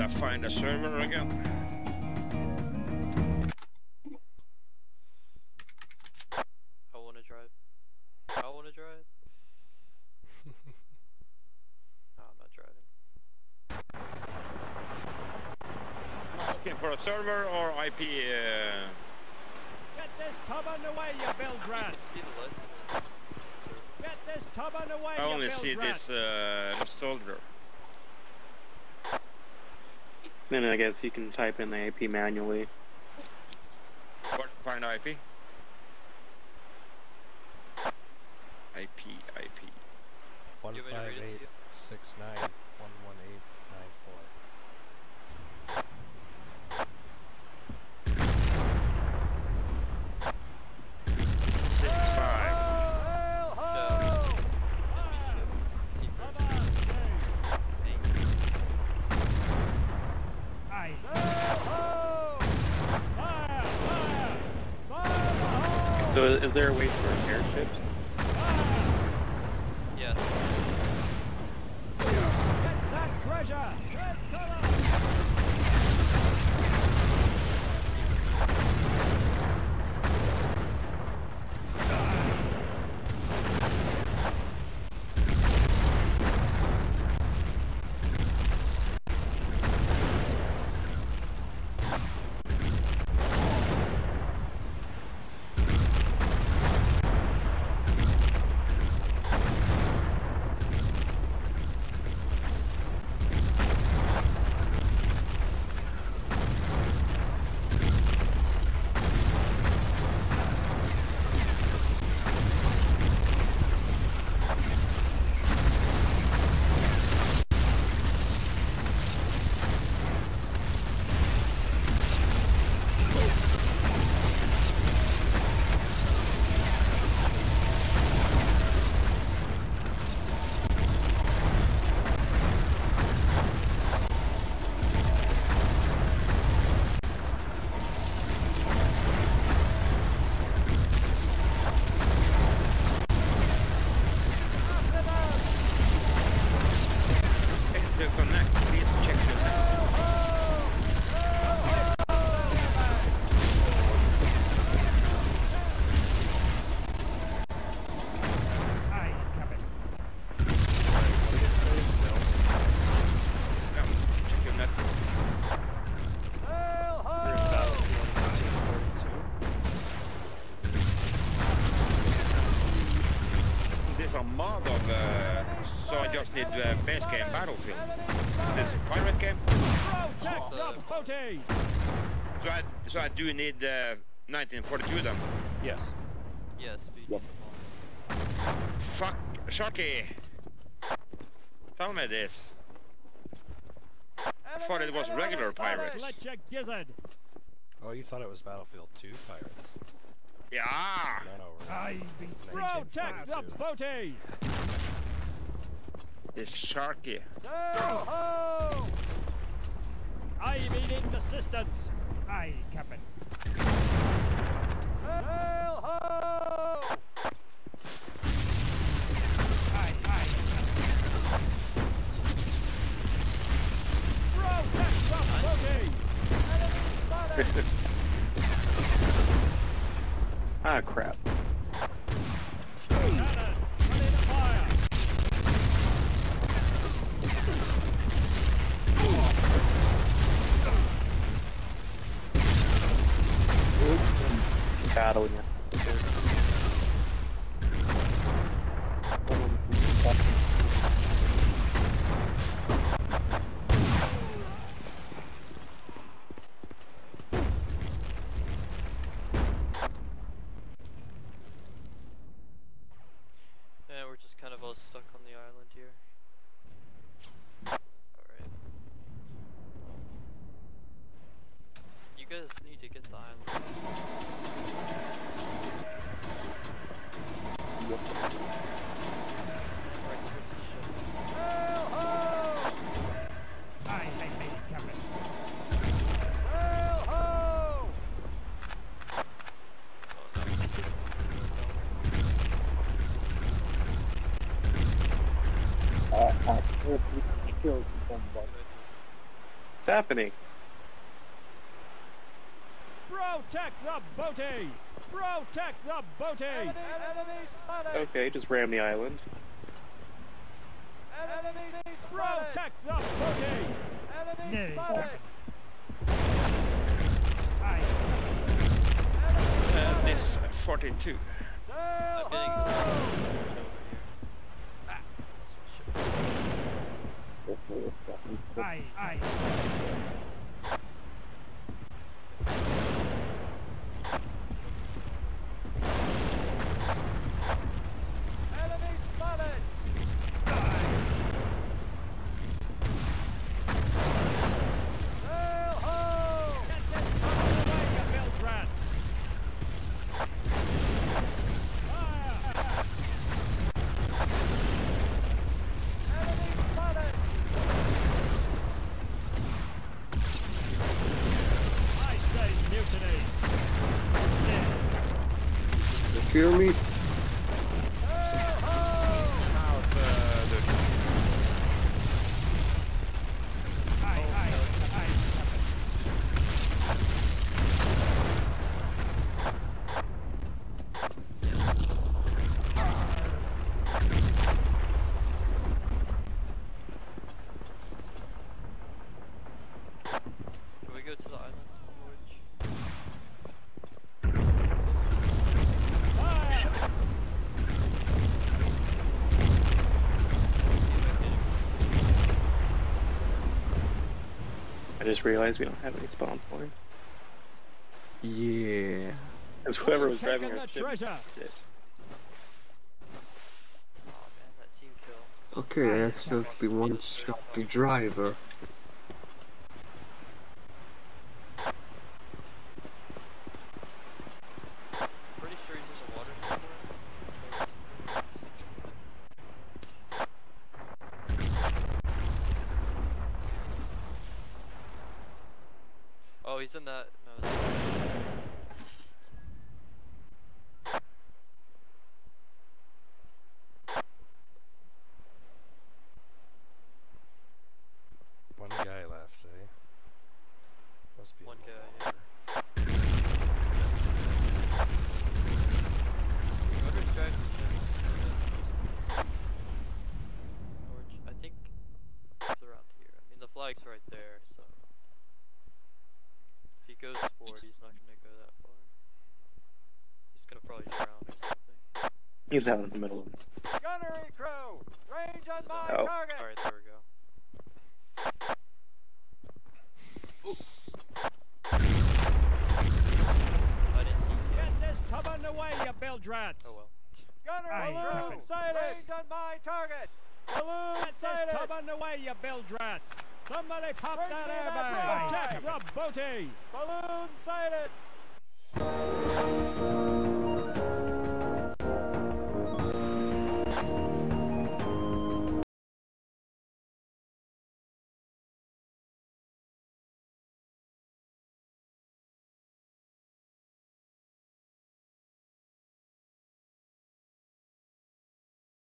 Did I find a server again? I wanna drive. No, I'm not driving. Asking for a server or IP? Get this tub underway, you bilge rats! See the list. Get this tub underway, I only see rats. This soldier. Then I guess you can type in the IP manually. What? Find IP? IP. 158691189 4. So is there a way for repair chips? Yes. Get that treasure! Get base game battlefield. Is this a pirate game? So I do need 1942 then? Yes. Yes. Yep. Fuck, Sharky! Tell me this. I thought it was regular pirates. Oh, you thought it was Battlefield 2 pirates? Yeah! No, I be protect the booty! This Sharky. Oh! I'm needing assistance. Aye, Captain. Sail ho! Aye, aye. Protect the booty! Ah, crap. Battle, yeah. We're just kind of all stuck on the island here. All right. You guys need to get the island. happening? Protect the booty! Protect the booty! Enemy, enemy spotted! Okay, just ram the island. Enemy spotted! Protect the booty! Enemy spotted! This 42. I'm getting this over here. Aye. Enemy spotted. Sail ho! Get out of the way, you filth rats! Kill me. Just realized we don't have any spawn points. Yeah. Because whoever was driving our ship. Okay, I accidentally one-shot the driver. He's out in the middle of it. Gunnery crew! Range on my target! Alright, there we go. Ooh. I didn't see you. Get this tub underway, you bilge rats! Oh well. Gunnery balloon sighted! Range on my target! Balloon sighted! Get this tub underway, you bilge rats! Somebody pop that airbag! Protect the booty! Balloon sighted!